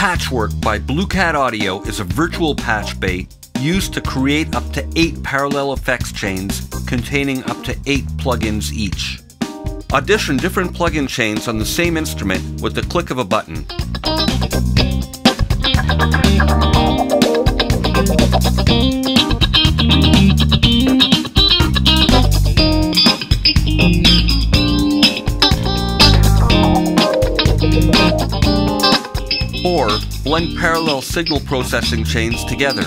Patchwork by Blue Cat Audio is a virtual patch bait used to create up to 8 parallel effects chains containing up to 8 plugins each. Audition different plugin chains on the same instrument with the click of a button. Or blend parallel signal processing chains together.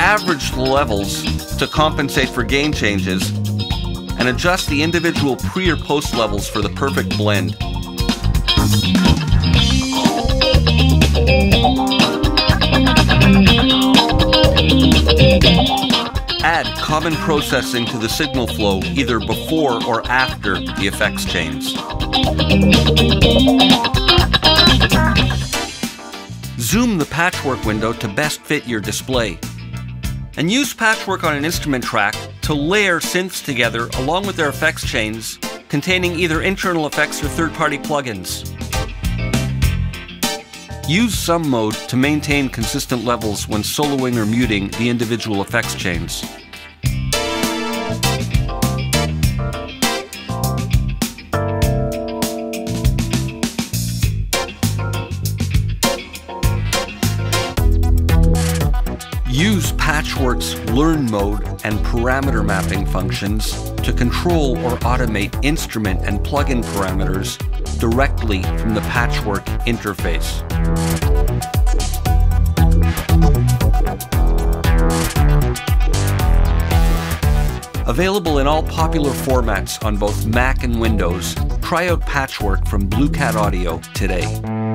Average the levels to compensate for gain changes, and adjust the individual pre or post levels for the perfect blend. Add common processing to the signal flow either before or after the effects chains. Zoom the patchwork window to best fit your display. And use patchwork on an instrument track to layer synths together along with their effects chains containing either internal effects or third-party plugins. Use sum mode to maintain consistent levels when soloing or muting the individual effects chains. Use Patchwork's Learn Mode and Parameter Mapping functions to control or automate instrument and plugin parameters directly from the Patchwork interface. Available in all popular formats on both Mac and Windows, try out Patchwork from Blue Cat Audio today.